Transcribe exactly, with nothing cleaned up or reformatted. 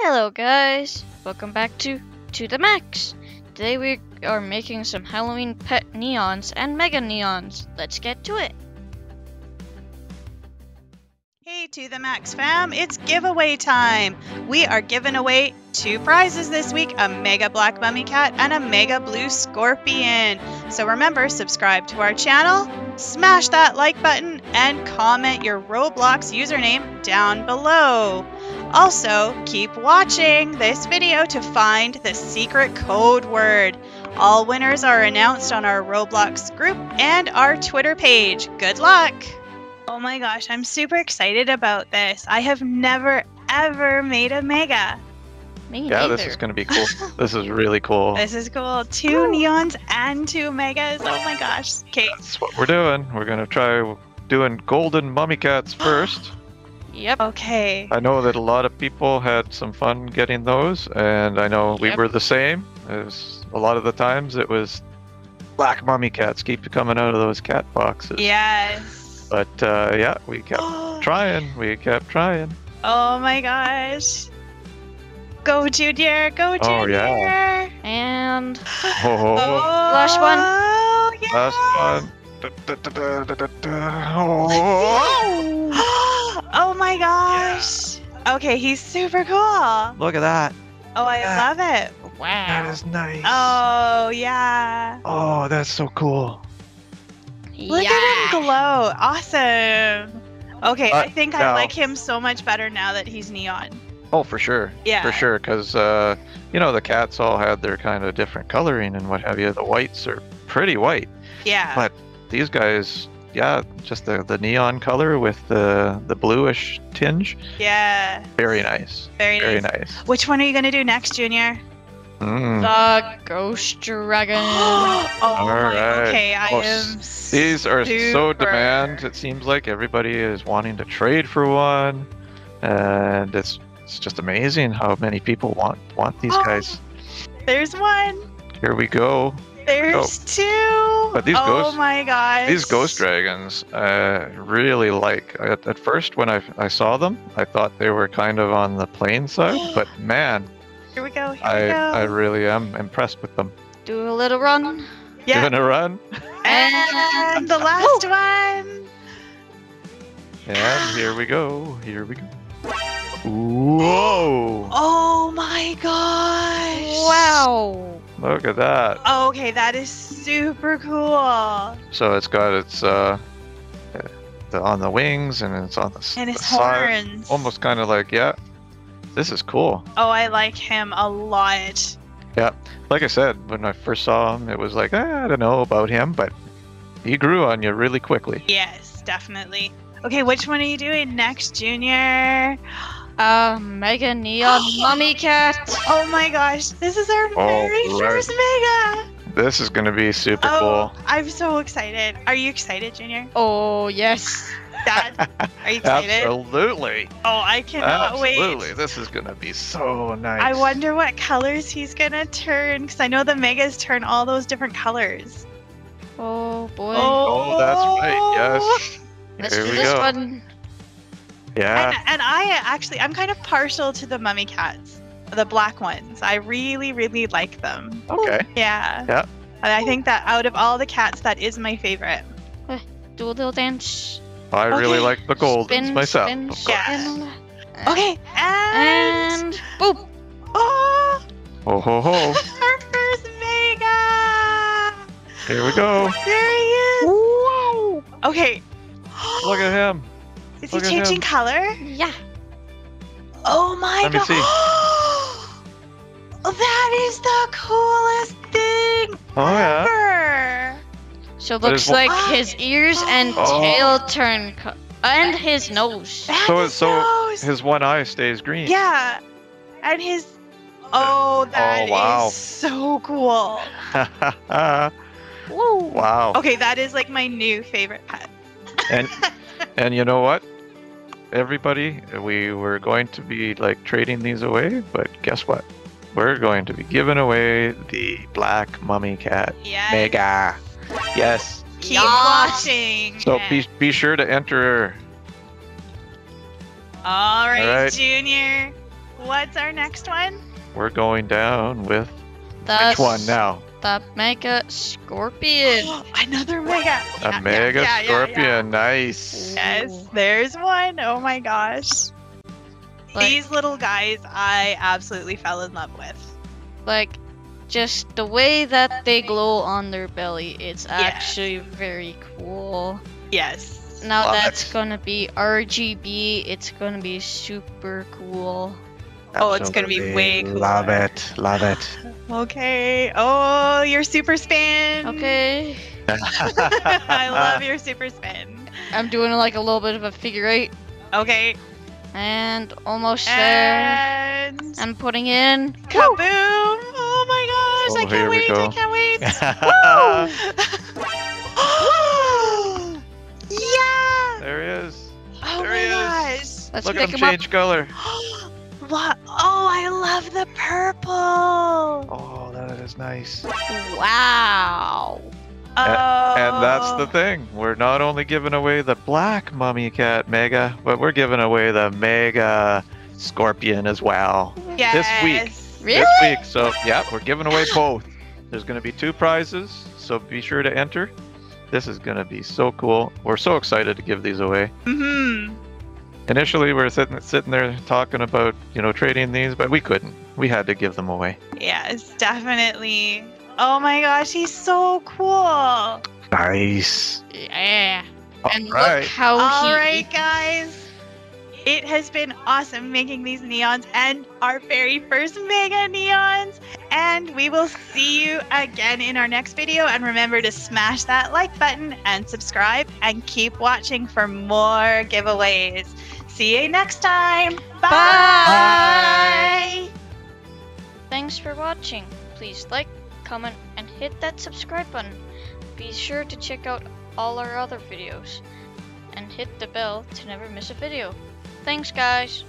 Hello guys, welcome back to To The Makx. Today we are making some Halloween pet neons and mega neons. Let's get to it. Hey To The Makx fam, it's giveaway time. We are giving away two prizes this week, a mega black mummy cat and a mega blue scorpion. So remember, subscribe to our channel, smash that like button, and comment your Roblox username down below. Also, keep watching this video to find the secret code word. All winners are announced on our Roblox group and our Twitter page. Good luck! Oh my gosh, I'm super excited about this. I have never, ever made a mega. Me yeah, neither. This is going to be cool. This is really cool. This is cool. Two Ooh. neons and two megas. Oh my gosh. Okay. That's what we're doing. We're going to try doing golden mummy cats first. Yep. Okay. I know that a lot of people had some fun getting those, and I know yep. we were the same. It was, a lot of the times it was black mummy cats keep coming out of those cat boxes. Yes. But uh, yeah, we kept trying. We kept trying. Oh my gosh. Go Junior, go Junior. Oh yeah. And oh. last one. Oh, yeah. Last one. Da, da, da, da, da, da. Oh. Oh my gosh. Yeah. Okay, he's super cool. Look at that. Oh, I yeah. love it. Wow. That is nice. Oh yeah. Oh, that's so cool. Look yeah. at him glow. Awesome. Okay, uh, I think no. I like him so much better now that he's neon. Oh, for sure. Yeah. For sure, because, uh, you know, the cats all had their kind of different coloring and what have you. The whites are pretty white. Yeah. But these guys, yeah, just the, the neon color with the, the bluish tinge. Yeah. Very nice. Very, Very nice. nice. Which one are you going to do next, Junior? Mm. The ghost dragon. oh, all my, right. Okay, I oh, am These are super. so demand. It seems like everybody is wanting to trade for one. And it's... It's just amazing how many people want want these oh, guys. There's one. Here we go. There's oh. two. But these oh ghost, my gosh. These ghost dragons, I uh, really like. At, at first, when I, I saw them, I thought they were kind of on the plain side. But man, here we go. Here I, we go. I really am impressed with them. Do a little run. Yeah. Doing a run. And the last Woo. one. And here we go. Here we go. Whoa! Oh my gosh! Wow! Look at that. Oh, okay, that is super cool. So it's got its uh, the, on the wings and it's on the and its the horns. Side. Almost kind of like yeah. This is cool. Oh, I like him a lot. Yeah, like I said, when I first saw him, it was like eh, I don't know about him, but he grew on you really quickly. Yes, definitely. Okay, which one are you doing next, Junior? Uh, Mega Neon Mummy Cat. Oh my gosh, this is our oh, very right. first Mega. This is gonna be super oh, cool. I'm so excited. Are you excited, Junior? Oh yes. Dad, are you excited? Absolutely. Oh, I cannot Absolutely. wait. Absolutely, this is gonna be so nice. I wonder what colors he's gonna turn, because I know the Megas turn all those different colors. Oh boy. Oh, oh that's right. Yes. Let's Here do we this go. one. Yeah. And, and I actually, I'm kind of partial to the mummy cats, the black ones. I really, really like them. Okay. Yeah. Yeah. And I think that out of all the cats, that is my favorite. Do a little dance. I okay. really like the gold ones myself. Spin, yeah. And okay. And, and boop. Oh. Oh ho ho. Our first mega. Here we go. There he is. Whoa. Okay. Look at him. Is Look he changing color? Yeah. Oh my Let god. Let me see. That is the coolest thing oh, ever. Yeah. So it looks like oh, his ears and oh. tail turn co and that his nose. So his so nose. his one eye stays green. Yeah. And his Oh, that oh, wow. is so cool. Woo. Wow. Okay, that is like my new favorite pet. And and you know what? Everybody, we were going to be like trading these away, but guess what? We're going to be giving away the black mummy cat yes. mega. Yes. Keep yes. watching. So be be sure to enter. All right, All right. Junior. What's our next one? We're going down with the which one now? The Mega Scorpion. Oh, another Mega. A yeah, Mega yeah, Scorpion. Yeah, yeah. Nice. Yes, there's one. Oh my gosh. Like, these little guys I absolutely fell in love with. Like, just the way that they glow on their belly, it's yes. actually very cool. Yes. Now love that's it. Gonna be R G B, it's gonna be super cool. Oh, it's gonna be way cool. Love it, love it. Okay. Oh, your super spin. Okay. I love your super spin. I'm doing like a little bit of a figure eight. Okay. And almost and... there. I'm putting in. Kaboom! Oh my gosh! Oh, I can't wait! I can't wait! Woo! Yeah! There he is. Oh there my he gosh! Is. Let's Look at him change up. color. What? Oh, I love the purple! Oh, that is nice. Wow! Oh. And, and that's the thing. We're not only giving away the black Mummy Cat Mega, but we're giving away the Mega Scorpion as well. Yes. This week. Really? This week. So, yeah, we're giving away both. There's going to be two prizes, so be sure to enter. This is going to be so cool. We're so excited to give these away. Mm-hmm. Initially, we were sitting, sitting there talking about, you know, trading these, but we couldn't. We had to give them away. Yes, definitely. Oh my gosh, he's so cool. Nice. Yeah. All and right. look how All he... right, guys. It has been awesome making these neons and our very first Mega Neons. And we will see you again in our next video. And remember to smash that like button and subscribe and keep watching for more giveaways. See you next time. Bye. Bye. Thanks for watching. Please like, comment, and hit that subscribe button. Be sure to check out all our other videos and hit the bell to never miss a video. Thanks, guys.